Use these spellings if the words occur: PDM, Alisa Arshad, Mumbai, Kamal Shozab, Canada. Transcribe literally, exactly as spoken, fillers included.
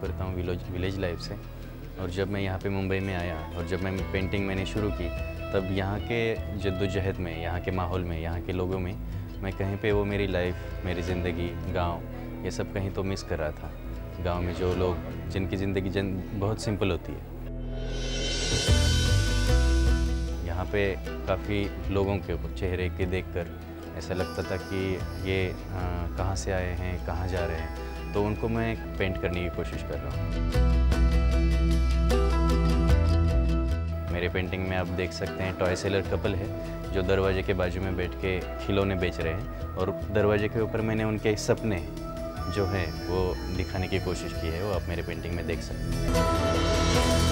करता हूँ village village life से। और जब मैं यहाँ पे मुंबई में आया और जब मैं पेंटिंग मैंने शुरू की, तब यहाँ के जद्दोजहद में, यहाँ के माहौल में, यहाँ के लोगों में मैं कहीं पे वो मेरी लाइफ, मेरी ज़िंदगी, गांव, ये सब कहीं तो मिस कर रहा था। गांव में जो लोग, जिनकी ज़िंदगी जन बहुत सिंपल होती है, यहाँ पे काफ़ी लोगों के चेहरे के देखकर ऐसा लगता था कि ये कहाँ से आए हैं, कहाँ जा रहे हैं, तो उनको मैं पेंट करने की कोशिश कर रहा हूँ। मेरे पेंटिंग में आप देख सकते हैं टॉय सेलर कपल है जो दरवाजे के बाजू में बैठ के खिलौने बेच रहे हैं, और दरवाजे के ऊपर मैंने उनके सपने जो हैं वो दिखाने की कोशिश की है, वो आप मेरे पेंटिंग में देख सकते हैं।